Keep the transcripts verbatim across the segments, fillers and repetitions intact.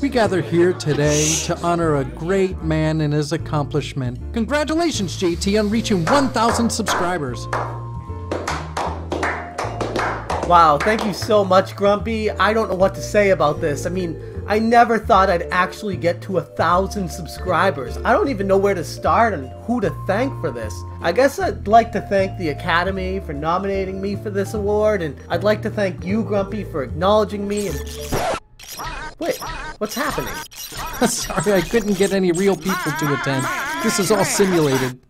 We gather here today to honor a great man and his accomplishment. Congratulations, J T, on reaching one thousand subscribers. Wow, thank you so much, Grumpy. I don't know what to say about this. I mean, I never thought I'd actually get to a thousand subscribers. I don't even know where to start and who to thank for this. I guess I'd like to thank the Academy for nominating me for this award, and I'd like to thank you, Grumpy, for acknowledging me, and... Wait, what's happening? Sorry, I couldn't get any real people to attend. This is all simulated.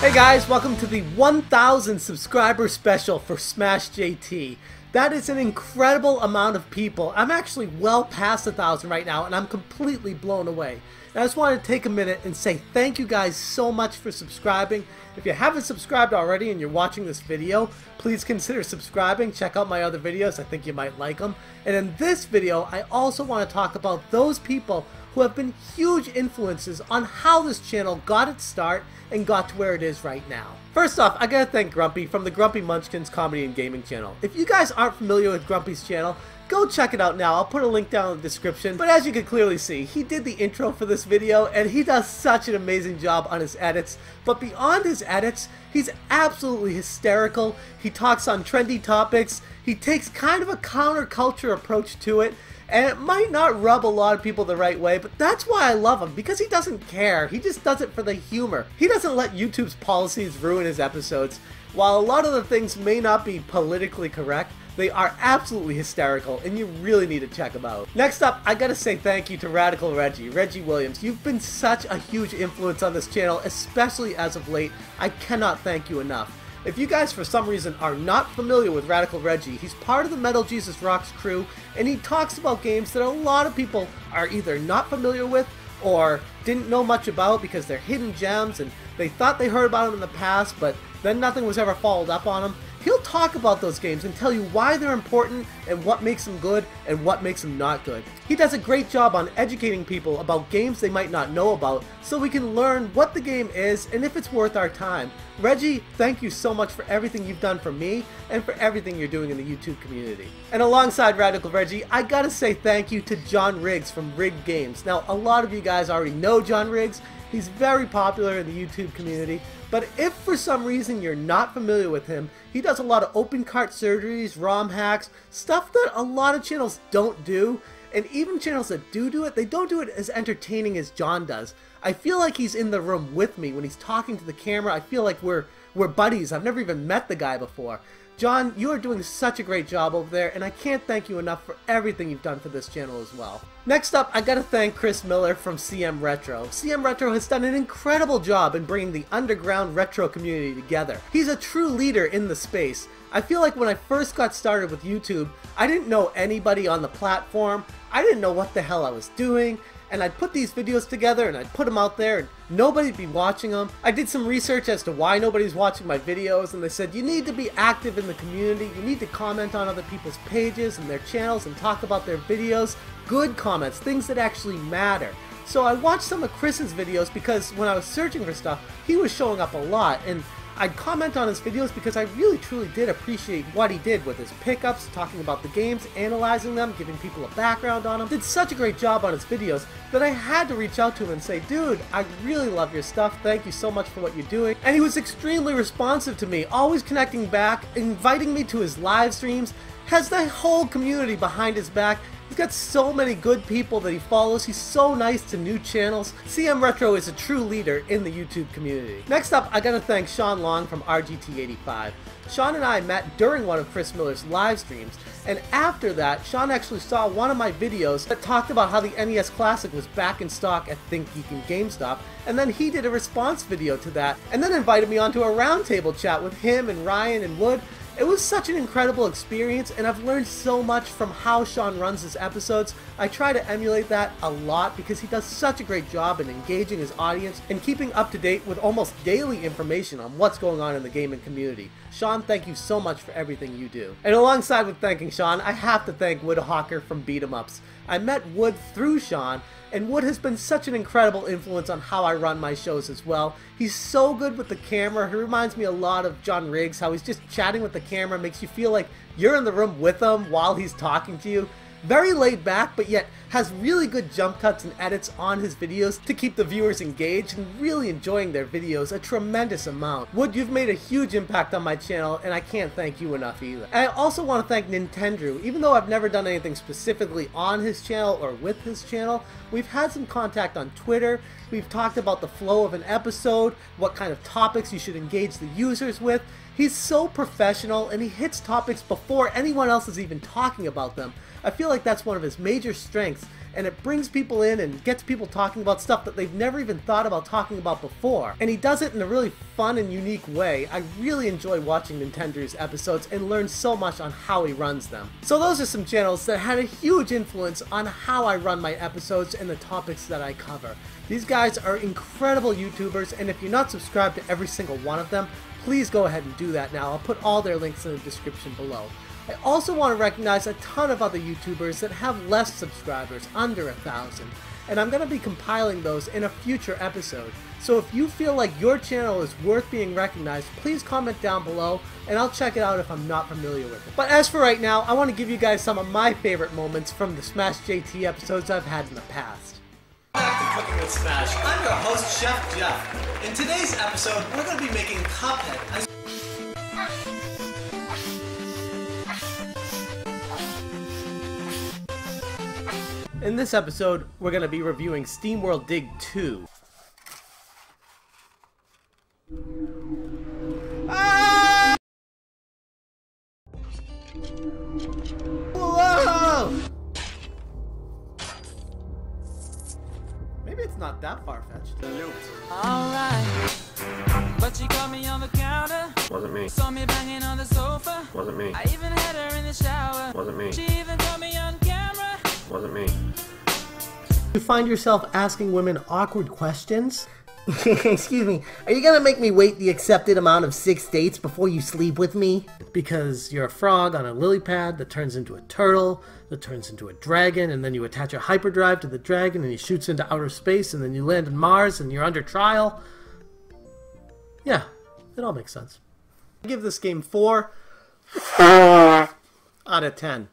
Hey guys, welcome to the one thousand subscriber special for Smash J T. That is an incredible amount of people. I'm actually well past one thousand right now, and I'm completely blown away. And I just wanted to take a minute and say thank you guys so much for subscribing. If you haven't subscribed already and you're watching this video, please consider subscribing. Check out my other videos. I think you might like them. And in this video, I also want to talk about those people who have been huge influences on how this channel got its start and got to where it is right now. First off, I gotta thank Grumpy from the Grumpy Munchkins Comedy and Gaming channel. If you guys aren't familiar with Grumpy's channel, go check it out now. I'll put a link down in the description. But as you can clearly see, he did the intro for this video, and he does such an amazing job on his edits. But beyond his edits, he's absolutely hysterical. He talks on trendy topics. He takes kind of a counterculture approach to it. And it might not rub a lot of people the right way, but that's why I love him, because he doesn't care. He just does it for the humor. He doesn't let YouTube's policies ruin his episodes. While a lot of the things may not be politically correct, they are absolutely hysterical, and you really need to check them out. Next up, I gotta say thank you to Radical Reggie, Reggie Williams. You've been such a huge influence on this channel, especially as of late. I cannot thank you enough. If you guys for some reason are not familiar with Radical Reggie, he's part of the Metal Jesus Rocks crew, and he talks about games that a lot of people are either not familiar with or didn't know much about because they're hidden gems and they thought they heard about them in the past, but then nothing was ever followed up on them. He'll talk about those games and tell you why they're important and what makes them good and what makes them not good. He does a great job on educating people about games they might not know about so we can learn what the game is and if it's worth our time. Reggie, thank you so much for everything you've done for me and for everything you're doing in the YouTube community. And alongside Radical Reggie, I gotta say thank you to John Riggs from Rigg'd Games. Now, a lot of you guys already know John Riggs. He's very popular in the YouTube community, but if for some reason you're not familiar with him, he does a lot of open cart surgeries, ROM hacks, stuff that a lot of channels don't do, and even channels that do do it, they don't do it as entertaining as John does. I feel like he's in the room with me when he's talking to the camera. I feel like we're, we're buddies. I've never even met the guy before. John, you are doing such a great job over there, and I can't thank you enough for everything you've done for this channel as well. Next up, I gotta thank Chris Miller from C M Retro. C M Retro has done an incredible job in bringing the underground retro community together. He's a true leader in the space. I feel like when I first got started with YouTube, I didn't know anybody on the platform. I didn't know what the hell I was doing. And I'd put these videos together and I'd put them out there and nobody'd be watching them. I did some research as to why nobody's watching my videos, and they said you need to be active in the community, you need to comment on other people's pages and their channels and talk about their videos. Good comments, things that actually matter. So I watched some of Chris's videos because when I was searching for stuff, he was showing up a lot, and I'd comment on his videos because I really truly did appreciate what he did with his pickups, talking about the games, analyzing them, giving people a background on them. Did such a great job on his videos that I had to reach out to him and say, dude, I really love your stuff, thank you so much for what you're doing. And he was extremely responsive to me, always connecting back, inviting me to his live streams, has the whole community behind his back. He's got so many good people that he follows. He's so nice to new channels. C M Retro is a true leader in the YouTube community. Next up, I gotta thank Sean Long from R G T eighty-five. Sean and I met during one of Chris Miller's live streams, and after that, Sean actually saw one of my videos that talked about how the N E S Classic was back in stock at Think Geek and GameStop, and then he did a response video to that, and then invited me onto a roundtable chat with him and Ryan and Wood. It was such an incredible experience, and I've learned so much from how Sean runs his episodes. I try to emulate that a lot because he does such a great job in engaging his audience and keeping up to date with almost daily information on what's going on in the gaming community. Sean, thank you so much for everything you do. And alongside with thanking Sean, I have to thank Wood Hawker from Beat'em Ups. I met Wood through Sean, and Wood has been such an incredible influence on how I run my shows as well. He's so good with the camera. He reminds me a lot of John Riggs, how he's just chatting with the camera, makes you feel like you're in the room with him while he's talking to you. Very laid back, but yet has really good jump cuts and edits on his videos to keep the viewers engaged and really enjoying their videos a tremendous amount. Wood, you've made a huge impact on my channel, and I can't thank you enough either. I also want to thank Nintendrew. Even though I've never done anything specifically on his channel or with his channel, we've had some contact on Twitter. We've talked about the flow of an episode, what kind of topics you should engage the users with. He's so professional, and he hits topics before anyone else is even talking about them. I feel like that's one of his major strengths, and it brings people in and gets people talking about stuff that they've never even thought about talking about before. And he does it in a really fun and unique way. I really enjoy watching Nintendrew's episodes and learn so much on how he runs them. So those are some channels that had a huge influence on how I run my episodes and the topics that I cover. These guys are incredible YouTubers, and if you're not subscribed to every single one of them, please go ahead and do that now. I'll put all their links in the description below. I also want to recognize a ton of other YouTubers that have less subscribers, under a thousand, and I'm going to be compiling those in a future episode. So if you feel like your channel is worth being recognized, please comment down below, and I'll check it out if I'm not familiar with it. But as for right now, I want to give you guys some of my favorite moments from the Smash J T episodes I've had in the past. Back to Cooking with Smash. I'm your host, Chef Jeff. In today's episode, we're going to be making Cuphead. In this episode, we're going to be reviewing SteamWorld Dig two. Ah! Whoa! Maybe it's not that far-fetched. Alright. But she caught me on the counter. Wasn't me. Saw me banging on the sofa. Wasn't me. I even had her in the shower. Wasn't me. She even caught me on camera. Wasn't me. You find yourself asking women awkward questions? Excuse me, are you gonna make me wait the accepted amount of six dates before you sleep with me? Because you're a frog on a lily pad that turns into a turtle, that turns into a dragon, and then you attach a hyperdrive to the dragon and he shoots into outer space, and then you land on Mars and you're under trial. Yeah, it all makes sense. I give this game four out of ten.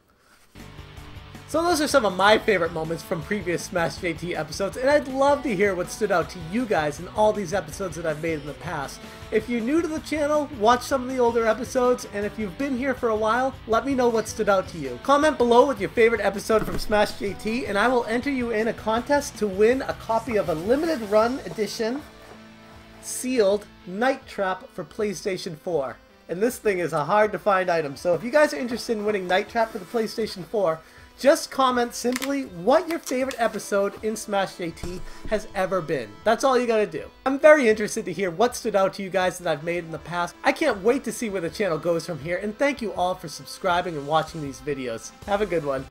So those are some of my favorite moments from previous Smash J T episodes, and I'd love to hear what stood out to you guys in all these episodes that I've made in the past. If you're new to the channel, watch some of the older episodes, and if you've been here for a while, let me know what stood out to you. Comment below with your favorite episode from Smash J T, and I will enter you in a contest to win a copy of a limited run edition sealed Night Trap for PlayStation four. And this thing is a hard to find item, so if you guys are interested in winning Night Trap for the PlayStation four, just comment simply what your favorite episode in Smash J T has ever been. That's all you gotta do. I'm very interested to hear what stood out to you guys that I've made in the past. I can't wait to see where the channel goes from here, and thank you all for subscribing and watching these videos. Have a good one.